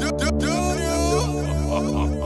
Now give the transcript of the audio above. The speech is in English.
Do you?